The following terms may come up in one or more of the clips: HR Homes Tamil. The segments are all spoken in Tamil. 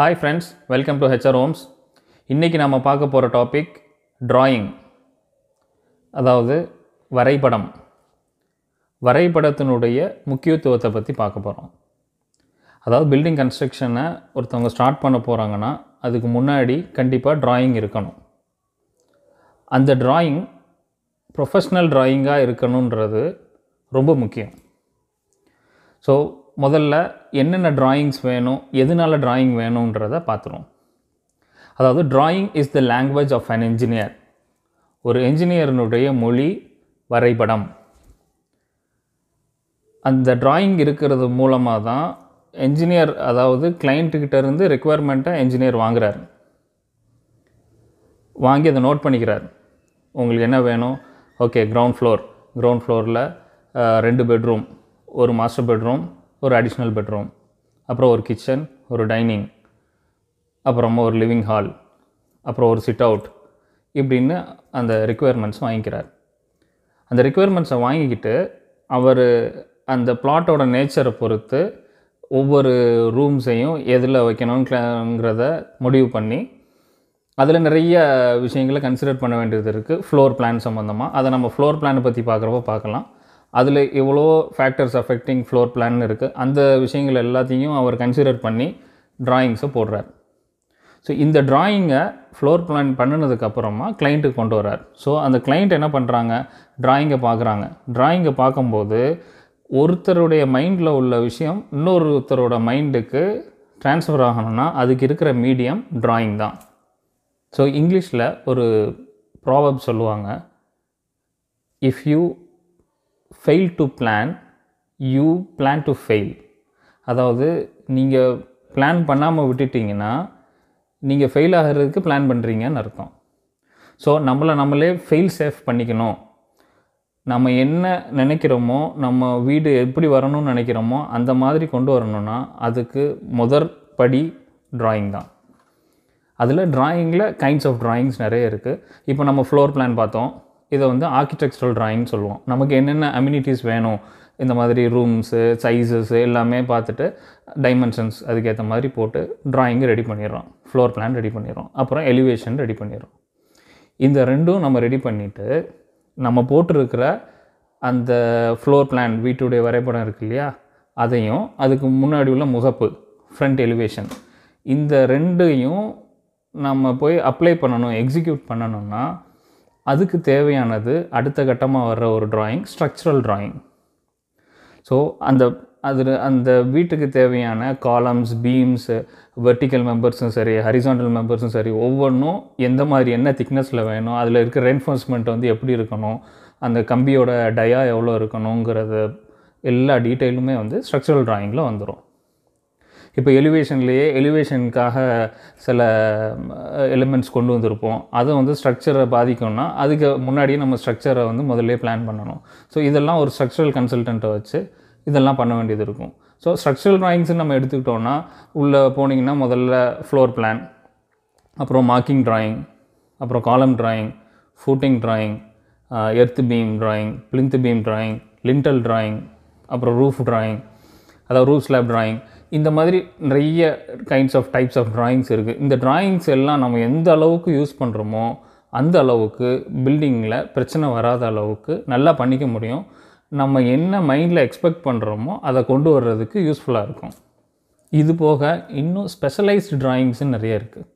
Hi friends, welcome to HR Homes. इन्नैक्कु नाम पार्क्क पोर टॉपिक drawing अदावदु वरैपडम वरैपडत्तिनुடைய முக்கியத்துவத்தை பத்தி பார்க்க போறோம். அதாவது பில்டிங் கன்ஸ்ட்ரக்ஷனை ஒருத்தவங்க ஸ்டார்ட் பண்ண போறாங்கன்னா அதுக்கு முன்னாடி கண்டிப்பா drawing இருக்கணும். அந்த drawing professional drawing ஆ இருக்கணும்ன்றது ரொம்ப முக்கியம். சோ முதல்ல என்னென்ன ட்ராயிங்ஸ் வேணும் எதனால ட்ராயிங் வேணும்ன்றதை பார்த்துறோம். அதாவது drawing is the language of an engineer. ஒரு என்ஜினியருடைய மொழி வரைபடம். அந்த ட்ராயிங் இருக்கிறது மூலமாக தான் என்ஜினியர் அதாவது கிளையண்ட் கிட்ட இருந்து ரிக்குயர்மென்ட்டை என்ஜினியர் வாங்குறார். வாங்கி அதை நோட் பண்ணிக்கிறார். உங்களுக்கு என்ன வேணும்? ஓகே, கிரவுண்ட் ஃப்ளோரில் 2 பெட்ரூம், ஒரு மாஸ்டர் பெட்ரூம், ஒரு அடிஷ்னல் பெட்ரூம், அப்புறம் ஒரு கிச்சன், ஒரு டைனிங், அப்புறமா ஒரு லிவிங் ஹால், அப்புறம் ஒரு சிட் அவுட், இப்படின்னு அந்த ரிக்குயர்மெண்ட்ஸ் வாங்கிக்கிறார். அந்த ரிக்குயர்மெண்ட்ஸை வாங்கிக்கிட்டு அவர் அந்த பிளாட்டோட நேச்சரை பொறுத்து ஒவ்வொரு ரூம்ஸையும் எதில் வைக்கணுங்கிறத முடிவு பண்ணி அதில் நிறைய விஷயங்களை கன்சிடர் பண்ண வேண்டியது இருக்குது. ஃப்ளோர் பிளான் சம்மந்தமாக அதை நம்ம ஃப்ளோர் பிளானை பற்றி பார்க்குறப்போ பார்க்கலாம். அதில் எவ்வளோ ஃபேக்டர்ஸ் அஃபெக்டிங் ஃப்ளோர் பிளான் இருக்குது. அந்த விஷயங்கள் எல்லாத்தையும் அவர் கன்சிடர் பண்ணி ட்ராயிங்ஸை போடுறார். ஸோ இந்த ட்ராயிங்கை ஃப்ளோர் பிளான் பண்ணினதுக்கப்புறமா கிளைண்ட்டுக்கு கொண்டு வர்றார். ஸோ அந்த கிளைண்ட் என்ன பண்ணுறாங்க, ட்ராயிங்கை பார்க்குறாங்க. ட்ராயிங்கை பார்க்கும்போது ஒருத்தருடைய மைண்டில் உள்ள விஷயம் இன்னொருத்தரோட மைண்டுக்கு ட்ரான்ஸ்ஃபர் ஆகணும்னா அதுக்கு இருக்கிற மீடியம் ட்ராயிங் தான். ஸோ இங்கிலீஷில் ஒரு ப்ராவர்ப் சொல்லுவாங்க, if you fail to plan, you plan to fail. அதாவது நீங்கள் பிளான் பண்ணாமல் விட்டுட்டிங்கன்னா நீங்கள் ஃபெயில் ஆகிறதுக்கு பிளான் பண்ணுறீங்கன்னு அர்த்தம். ஸோ நம்மளை நம்மளே ஃபெயில் சேஃப் பண்ணிக்கணும். நம்ம என்ன நினைக்கிறோமோ, நம்ம வீடு எப்படி வரணும்னு நினைக்கிறோமோ அந்த மாதிரி கொண்டு வரணும்னா அதுக்கு முதற் படி ட்ராயிங் தான். அதில் ட்ராயிங்கில் கைண்ட்ஸ் ஆஃப் ட்ராயிங்ஸ் நிறைய இருக்குது. இப்போ நம்ம ஃப்ளோர் பிளான் பார்த்தோம். இதை ஆர்கிடெக்சரல் ட்ராயிங்னு சொல்லுவோம். நமக்கு என்னென்ன அம்யூனிட்டிஸ் வேணும், இந்த மாதிரி ரூம்ஸு சைஸஸ் எல்லாமே பார்த்துட்டு டைமென்ஷன்ஸ் அதுக்கேற்ற மாதிரி போட்டு ட்ராயிங்கு ரெடி பண்ணிடுறோம், ஃப்ளோர் பிளான் ரெடி பண்ணிடுறோம், அப்புறம் எலிவேஷன் ரெடி பண்ணிடுறோம். இந்த ரெண்டும் நம்ம ரெடி பண்ணிவிட்டு நம்ம போட்டிருக்கிற அந்த ஃப்ளோர் பிளான் வீட்டுடைய வரைபடம் இருக்கு இல்லையா, அதையும் அதுக்கு முன்னாடி உள்ள முகப்பு ஃப்ரண்ட் எலிவேஷன் இந்த ரெண்டையும் நம்ம போய் அப்ளை பண்ணணும், எக்ஸிக்யூட் பண்ணணும்னா அதுக்கு தேவையானது அடுத்த கட்டமாக வர்ற ஒரு ட்ராயிங் ஸ்ட்ரக்சரல் ட்ராயிங். ஸோ அந்த வீட்டுக்கு தேவையான காலம்ஸ், பீம்ஸு, வெர்டிக்கல் மெம்பர்ஸும் சரி, ஹரிசான்டல் மெம்பர்ஸும் சரி, ஒவ்வொன்றும் எந்த மாதிரி என்ன திக்னஸில் வேணும், அதில் இருக்கிற ரென்ஃபோர்ஸ்மெண்ட் எப்படி இருக்கணும், அந்த கம்பியோட டயா எவ்வளோ இருக்கணுங்கிறது எல்லா டீட்டெயிலுமே ஸ்ட்ரக்சரல் ட்ராயிங்கில் வந்துடும். இப்போ எலிவேஷனுக்காக சில எலிமெண்ட்ஸ் கொண்டு வந்திருப்போம். அதை ஸ்ட்ரக்சரை பாதிக்கும்னா அதுக்கு முன்னாடியே நம்ம ஸ்ட்ரக்சரை முதல்ல பிளான் பண்ணணும். ஸோ இதெல்லாம் ஒரு ஸ்ட்ரக்சரல் கன்சல்டண்ட்டை வச்சு இதெல்லாம் பண்ண வேண்டியது இருக்கும். ஸோ ஸ்ட்ரக்சரல் ட்ராயிங்ஸ்ன்னு நம்ம எடுத்துக்கிட்டோன்னா உள்ளே போனீங்கன்னா முதல்ல ஃப்ளோர் பிளான், அப்புறம் மார்க்கிங் ட்ராயிங், அப்புறம் column drawing, footing drawing, earth beam drawing, plinth beam drawing, lintel drawing, அப்புறம் ரூஃப் ட்ராயிங், அதாவது ரூஃப் ஸ்லாப் ட்ராயிங், இந்த மாதிரி நிறைய kinds of types of drawings இருக்குது. இந்த ட்ராயிங்ஸ் எல்லாம் நம்ம எந்த அளவுக்கு யூஸ் பண்ணுறோமோ அந்த அளவுக்கு பில்டிங்கில் பிரச்சனை வராத அளவுக்கு நல்லா பண்ணிக்க முடியும். நம்ம என்ன மைண்டில் எக்ஸ்பெக்ட் பண்ணுறோமோ அதை கொண்டு வர்றதுக்கு யூஸ்ஃபுல்லாக இருக்கும். இது போக இன்னும் ஸ்பெஷலைஸ்டு ட்ராயிங்ஸும் நிறைய இருக்குது.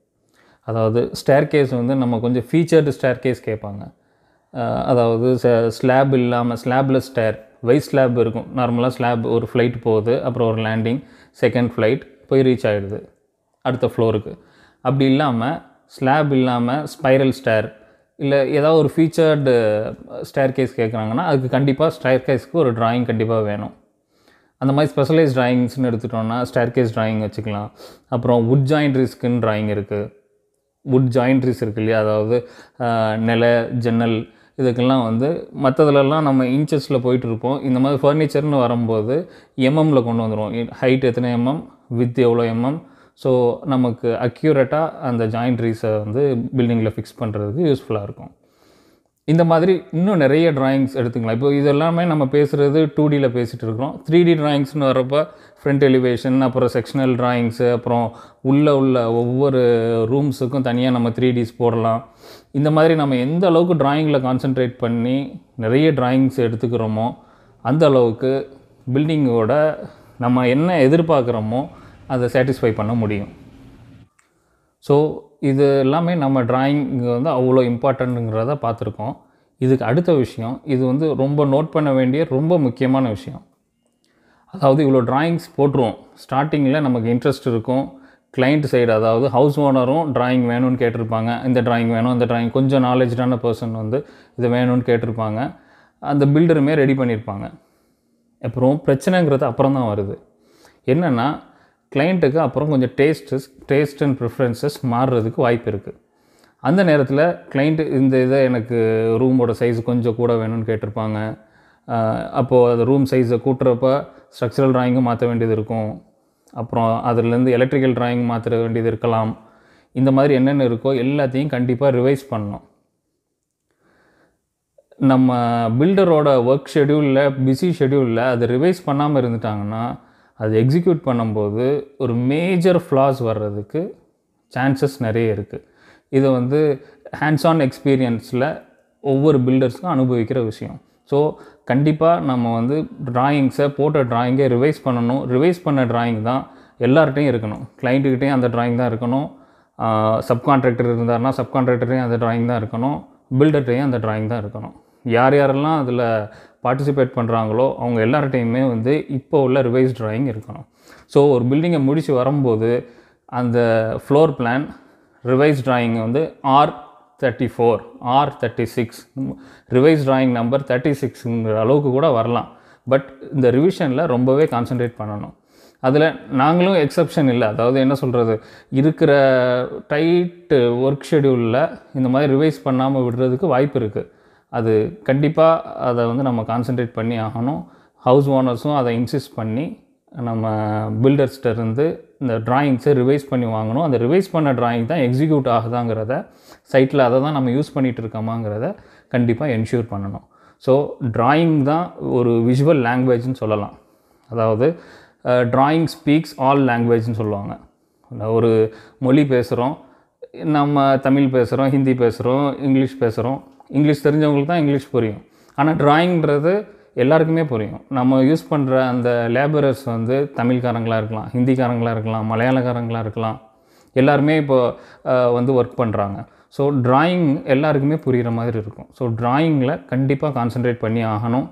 அதாவது ஸ்டேர்கேஸ் நம்ம கொஞ்சம் ஃபீச்சர்டு ஸ்டேர்கேஸ் கேட்பாங்க. அதாவது ஸ்லாப் இல்லாமல் ஸ்லாப்லெஸ் ஸ்டேர், வெயிட் ஸ்லாப் இருக்கும். நார்மலாக ஸ்லாப் ஒரு ஃப்ளைட் போகுது, அப்புறம் ஒரு லேண்டிங், செகண்ட் ஃப்ளைட் போய் ரீச் ஆகிடுது அடுத்த ஃப்ளோருக்கு. அப்படி இல்லாமல் ஸ்லாப் இல்லாமல் ஸ்பைரல் ஸ்டேர் இல்லை ஏதாவது ஒரு ஃபீச்சர்டு ஸ்டேர் கேஸ் கேட்குறாங்கன்னா அதுக்கு கண்டிப்பாக ஸ்டேர் கேஸ்க்கு ஒரு ட்ராயிங் கண்டிப்பாக வேணும். அந்த மாதிரி ஸ்பெஷலைஸ்ட் ட்ராயிங்ஸ்னு எடுத்துட்டோன்னா ஸ்டேர் கேஸ் ட்ராயிங் வச்சுக்கலாம். அப்புறம் வுட் ஜாயிண்ட் ரிஸ்க்குன்னு ட்ராயிங் இருக்குது. வுட் ஜாயிண்ட் ரிஸ்க் இருக்குது இல்லையா, அதாவது நில, ஜன்னல், இதுக்கெல்லாம் மற்றதுலலாம் நம்ம இன்ச்சஸில் போயிட்டுருப்போம். இந்த மாதிரி ஃபர்னிச்சர்னு வரும்போது எம்எம்மில் கொண்டு வந்துடுவோம். ஹைட் எத்தனை எம்எம், வித் எவ்வளோ எம்எம், ஸோ நமக்கு அக்யூரேட்டாக அந்த ஜாயிண்ட்ரீஸை பில்டிங்கில் ஃபிக்ஸ் பண்ணுறதுக்கு யூஸ்ஃபுல்லாக இருக்கும். இந்த மாதிரி இன்னும் நிறைய டிராயிங்ஸ் எடுத்துக்கலாம். இப்போ இதெல்லாமே நம்ம பேசுகிறது 2Dல பேசிகிட்டு இருக்கிறோம். 3D டிராயிங்ஸ்னு வரப்போ ஃப்ரண்ட் எலிவேஷன், அப்புறம் செக்ஷனல் டிராயிங்ஸு, அப்புறம் உள்ளே உள்ள ஒவ்வொரு ரூம்ஸுக்கும் தனியாக நம்ம 3Ds போடலாம். இந்த மாதிரி நம்ம எந்த அளவுக்கு டிராயிங்கில் கான்சென்ட்ரேட் பண்ணி நிறைய டிராயிங்ஸ் எடுத்துக்கிறோமோ அந்த அளவுக்கு பில்டிங்கோட நம்ம என்ன எதிர்பார்க்குறோமோ அதை சாட்டிஸ்ஃபை பண்ண முடியும். ஸோ இது எல்லாமே நம்ம டிராயிங் வந்து அவ்வளோ இம்பார்ட்டண்ட்டுங்கிறத பார்த்துருக்கோம். இதுக்கு அடுத்த விஷயம், இது வந்து ரொம்ப நோட் பண்ண வேண்டிய ரொம்ப முக்கியமான விஷயம். அதாவது இவ்வளோ டிராயிங்ஸ் போட்டுருவோம், ஸ்டார்டிங்கில் நமக்கு இன்ட்ரெஸ்ட் இருக்கும். கிளைண்ட் சைடு, அதாவது ஹவுஸ் ஓனரும் டிராயிங் வேணும்னு கேட்டிருப்பாங்க, இந்த டிராயிங் வேணும், அந்த டிராயிங் கொஞ்சம் நாலேஜான பர்சன் வந்து இது வேணும்னு கேட்டிருப்பாங்க. அந்த பில்டருமே ரெடி பண்ணியிருப்பாங்க. அப்புறம் பிரச்சனைங்கிறது அப்புறம் தான் வருது. என்னென்னா கிளைண்ட்டுக்கு அப்புறம் கொஞ்சம் டேஸ்ட் அண்ட் ப்ரிஃபரன்சஸ் மாறுறதுக்கு வாய்ப்பு இருக்குது. அந்த நேரத்தில் கிளைண்ட்டு இந்த இதை எனக்கு ரூமோட சைஸ் கொஞ்சம் கூட வேணும்னு கேட்டிருப்பாங்க. அப்போது அது ரூம் சைஸை கூட்டுறப்ப ஸ்ட்ரக்சரல் டிராயிங்கும் மாற்ற வேண்டியது இருக்கும். அப்புறம் அதுலேருந்து எலக்ட்ரிக்கல் டிராயிங் மாற்ற வேண்டியது இருக்கலாம். இந்த மாதிரி என்னென்ன இருக்கோ எல்லாத்தையும் கண்டிப்பாக ரிவைஸ் பண்ணணும். நம்ம பில்டரோட ஒர்க் ஷெடியூலில், பிஸி ஷெடியூலில் அதை ரிவைஸ் பண்ணாமல் இருந்துட்டாங்கன்னா அது எக்ஸிக்யூட் பண்ணும்போது ஒரு மேஜர் ஃப்ளாஸ் வர்றதுக்கு சான்சஸ் நிறைய இருக்குது. இது வந்து ஹேண்ட்ஸ் ஆன் எக்ஸ்பீரியன்ஸில் ஒவ்வொரு பில்டர்ஸுக்கும் அனுபவிக்கிற விஷயம். ஸோ கண்டிப்பாக நம்ம வந்து டிராயிங்ஸை, போட்ட டிராயிங்கை ரிவைஸ் பண்ணணும். ரிவைஸ் பண்ண டிராயிங் தான் எல்லார்கிட்டையும் இருக்கணும். கிளைண்ட்டுக்கிட்டையும் அந்த டிராயிங் தான் இருக்கணும், சப்கான்ட்ராக்டர் இருந்தார்னா சப்கான்ட்ராக்டர்டையும் அந்த டிராயிங் தான் இருக்கணும், பில்டர்கிட்டையும் அந்த டிராயிங் தான் இருக்கணும். யார் யாரெல்லாம் அதில் பார்ட்டிசிபேட் பண்ணுறாங்களோ அவங்க எல்லார்டையுமே வந்து இப்போ உள்ள ரிவைஸ் டிராயிங் இருக்கணும். ஸோ ஒரு பில்டிங்கை முடித்து வரும்போது அந்த ஃப்ளோர் பிளான் ரிவைஸ் டிராயிங் வந்து R34, R36, revise drawing number 36ங்கிற அளவுக்கு கூட வரலாம். பட் இந்த ரிவிஷனில் ரொம்பவே கான்சன்ட்ரேட் பண்ணணும். அதில் நாங்களும் எக்ஸப்ஷன் இல்லை. அதாவது என்ன சொல்கிறது, இருக்கிற டைட்டு ஒர்க் ஷெடியூலில் இந்த மாதிரி ரிவைஸ் பண்ணாமல் விடுறதுக்கு வாய்ப்பு இருக்குது. அது கண்டிப்பாக அதை வந்து நம்ம கான்சன்ட்ரேட் பண்ணி ஆகணும். ஹவுஸ் ஓனர்ஸும் அதை இன்சிஸ்ட் பண்ணி நம்ம பில்டர்ஸ்கிட்டருந்து இந்த டிராயிங்ஸை ரிவைஸ் பண்ணி வாங்கணும். அந்த ரிவைஸ் பண்ண டிராயிங் தான் எக்ஸிக்யூட் ஆகுதாங்கிறத, சைட்டில் அதை தான் நம்ம யூஸ் பண்ணிகிட்டு இருக்கோமாங்கிறத கண்டிப்பாக என்ஷூர் பண்ணணும். ஸோ டிராயிங் தான் ஒரு விஷுவல் லாங்குவேஜ்னு சொல்லலாம். அதாவது டிராயிங் ஸ்பீக்ஸ் ஆல் லாங்குவேஜ்னு சொல்லுவாங்க. ஒரு மொழி பேசுகிறோம், நம்ம தமிழ் பேசுகிறோம், ஹிந்தி பேசுகிறோம், இங்கிலீஷ் பேசுகிறோம். இங்கிலீஷ் தெரிஞ்சவங்களுக்கு தான் இங்கிலீஷ் புரியும். ஆனால் டிராயிங்கிறது எல்லாருக்குமே புரியும். நம்ம யூஸ் பண்ணுற அந்த லேபரர்ஸ் வந்து தமிழ்காரங்களாக இருக்கலாம், ஹிந்திக்காரங்களாக இருக்கலாம், மலையாளக்காரங்களாக இருக்கலாம். எல்லாருமே இப்போது வந்து ஒர்க் பண்ணுறாங்க. ஸோ டிராயிங் எல்லாருக்குமே புரிகிற மாதிரி இருக்கும். ஸோ டிராயிங்கில் கண்டிப்பாக கான்சன்ட்ரேட் பண்ணி ஆகணும்.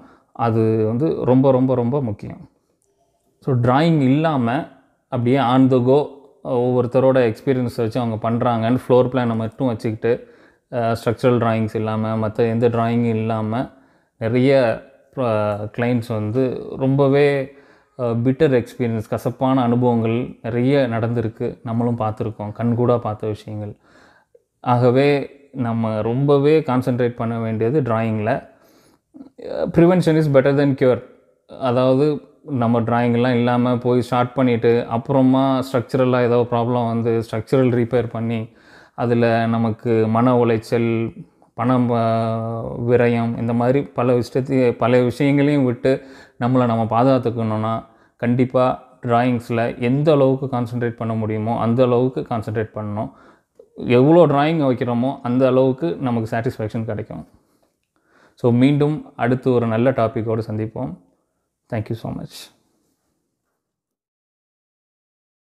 அது வந்து ரொம்ப ரொம்ப ரொம்ப முக்கியம். ஸோ டிராயிங் இல்லாமல் அப்படியே ஆன் த கோ ஒவ்வொருத்தரோட எக்ஸ்பீரியன்ஸ் வச்சு அவங்க பண்ணுறாங்கன்னு ஃப்ளோர் பிளானை மட்டும் வச்சுக்கிட்டு ஸ்ட்ரக்சரல் டிராயிங்ஸ் இல்லாமல், மற்ற எந்த டிராயிங்கும் இல்லாமல் நிறைய கிளைண்ட்ஸ் வந்து ரொம்பவே பிட்டர் எக்ஸ்பீரியன்ஸ், கசப்பான அனுபவங்கள் நிறைய நடந்திருக்கு. நம்மளும் பார்த்துருக்கோம், கண்கூடாக பார்த்த விஷயங்கள். ஆகவே நம்ம ரொம்பவே கான்சென்ட்ரேட் பண்ண வேண்டியது டிராயிங்கில். Prevention is better then cure. அதாவது நம்ம டிராயிங்லாம் இல்லாமல் போய் ஸ்டார்ட் பண்ணிவிட்டு அப்புறமா ஸ்ட்ரக்சரலாக ஏதோ ப்ராப்ளம் வந்து ஸ்ட்ரக்சரல் ரிப்பேர் பண்ணி அதில் நமக்கு மன உளைச்சல், பணம் விரயம், இந்த மாதிரி பல விஷயங்களையும் விட்டு நம்மளை நம்ம பாதுகாத்துக்கணும்னா கண்டிப்பாக டிராயிங்ஸில் எந்த அளவுக்கு கான்சென்ட்ரேட் பண்ண முடியுமோ அந்த அளவுக்கு கான்சென்ட்ரேட் பண்ணணும். எவ்வளோ டிராயிங் வைக்கிறோமோ அந்த அளவுக்கு நமக்கு சாட்டிஸ்ஃபேக்ஷன் கிடைக்கும். ஸோ மீண்டும் அடுத்து ஒரு நல்ல டாப்பிக்கோடு சந்திப்போம். Thank you so much.